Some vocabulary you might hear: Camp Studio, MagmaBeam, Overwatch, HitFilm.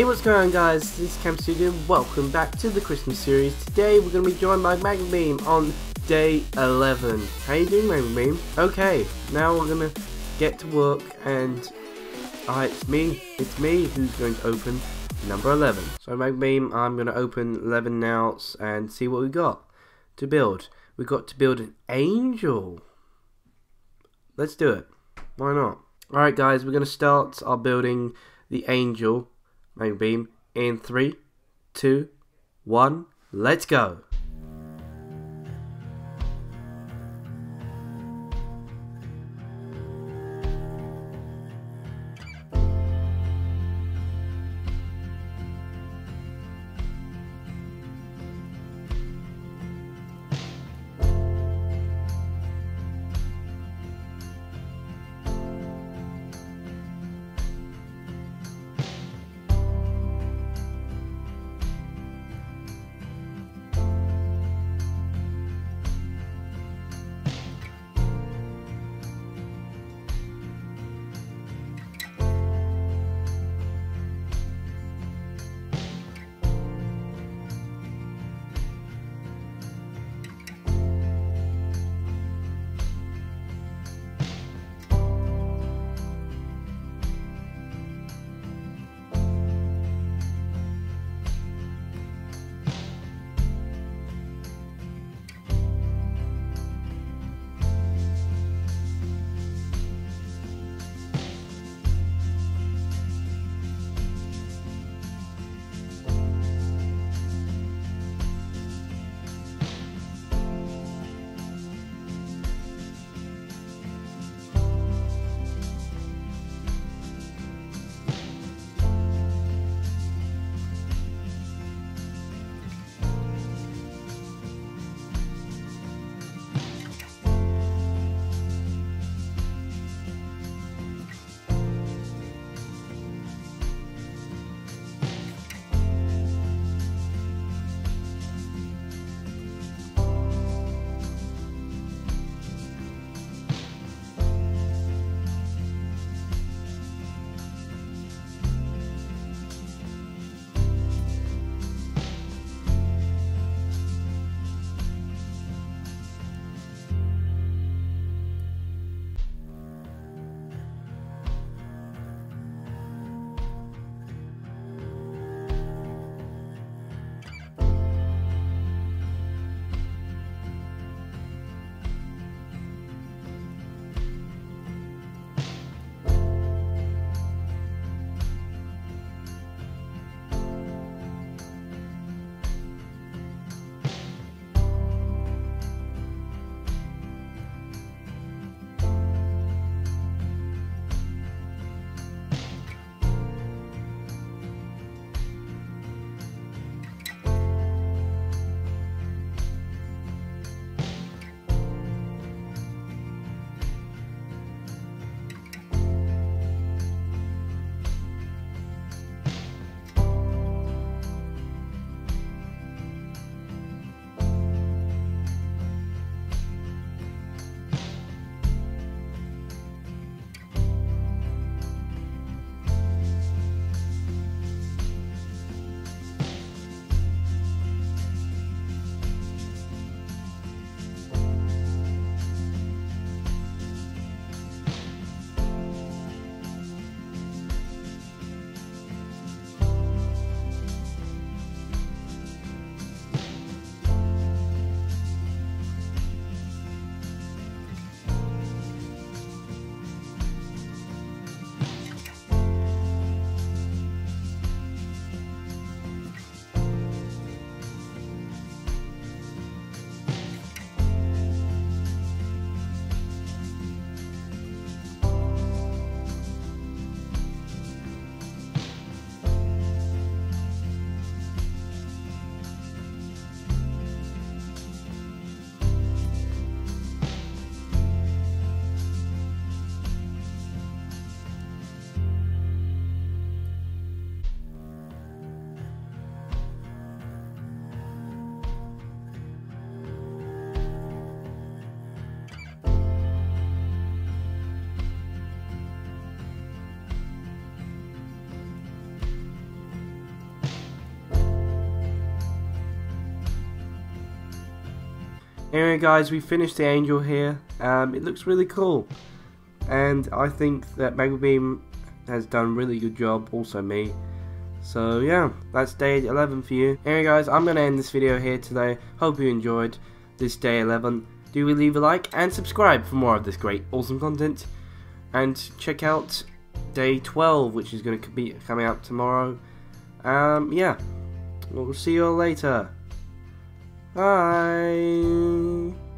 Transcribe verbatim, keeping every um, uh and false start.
Hey, what's going on, guys? This is Camp Studio. Welcome back to the Christmas series. Today we're going to be joined by MagmaBeam on day eleven. How you doing, MagmaBeam? Okay, now we're going to get to work and... Ah, uh, it's me. It's me who's going to open number eleven. So MagmaBeam, I'm going to open eleven now and see what we got to build. We got to build an angel. Let's do it. Why not? Alright guys, we're going to start our building the angel. MagmaBeam in three, two, one, let's go. Anyway guys, we finished the angel here. Um, it looks really cool, and I think that MagmaBeam has done a really good job, also me. So yeah, that's day eleven for you. Anyway guys, I'm going to end this video here today. Hope you enjoyed this day eleven. Do leave a like and subscribe for more of this great awesome content, and check out day twelve, which is going to be coming out tomorrow. Um, yeah, we'll see you all later. Bye.